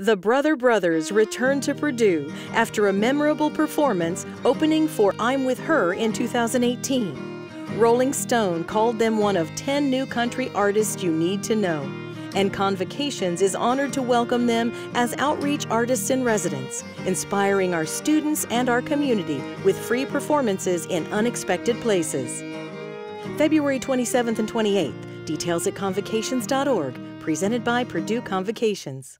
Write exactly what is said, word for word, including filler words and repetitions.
The Brother Brothers returned to Purdue after a memorable performance opening for I'm With Her in two thousand eighteen. Rolling Stone called them one of ten new country artists you need to know, and Convocations is honored to welcome them as outreach artists in residence, inspiring our students and our community with free performances in unexpected places. February twenty-seventh and twenty-eighth, details at convocations dot org, presented by Purdue Convocations.